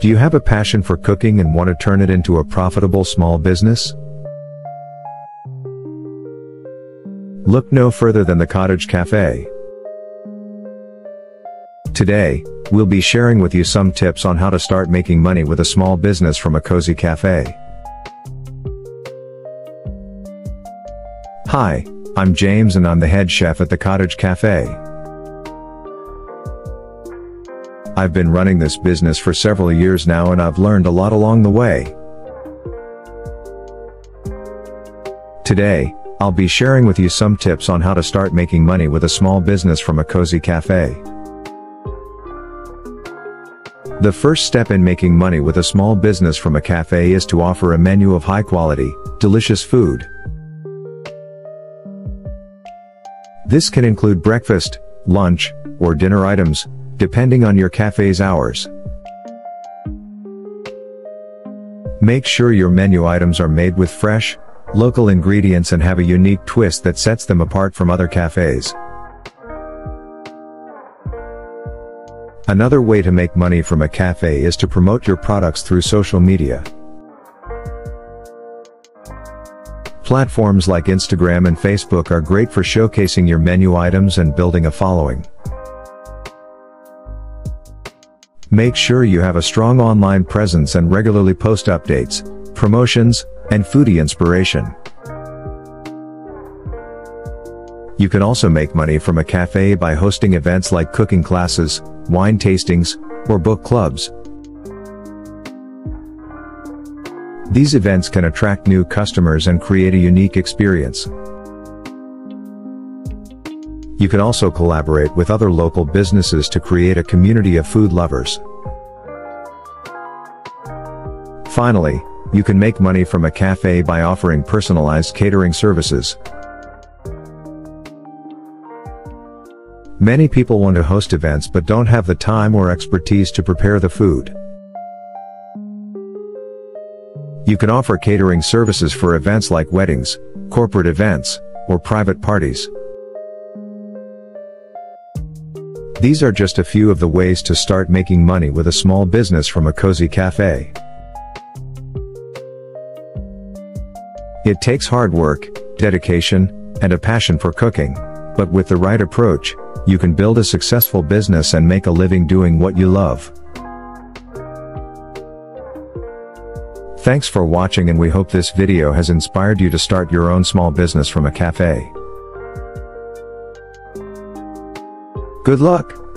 Do you have a passion for cooking and want to turn it into a profitable small business? Look no further than The Cottage Cafe. Today, we'll be sharing with you some tips on how to start making money with a small business from a cozy cafe. Hi, I'm James and I'm the head chef at The Cottage Cafe. I've been running this business for several years now and I've learned a lot along the way. Today, I'll be sharing with you some tips on how to start making money with a small business from a cozy cafe. The first step in making money with a small business from a cafe is to offer a menu of high-quality, delicious food. This can include breakfast, lunch, or dinner items, depending on your cafe's hours. Make sure your menu items are made with fresh, local ingredients and have a unique twist that sets them apart from other cafes. Another way to make money from a cafe is to promote your products through social media. Platforms like Instagram and Facebook are great for showcasing your menu items and building a following. Make sure you have a strong online presence and regularly post updates, promotions, and foodie inspiration. You can also make money from a cafe by hosting events like cooking classes, wine tastings, or book clubs. These events can attract new customers and create a unique experience. You can also collaborate with other local businesses to create a community of food lovers. Finally, you can make money from a cafe by offering personalized catering services. Many people want to host events but don't have the time or expertise to prepare the food. You can offer catering services for events like weddings, corporate events, or private parties. These are just a few of the ways to start making money with a small business from a cozy cafe. It takes hard work, dedication, and a passion for cooking, but with the right approach, you can build a successful business and make a living doing what you love. Thanks for watching, and we hope this video has inspired you to start your own small business from a cafe. Good luck!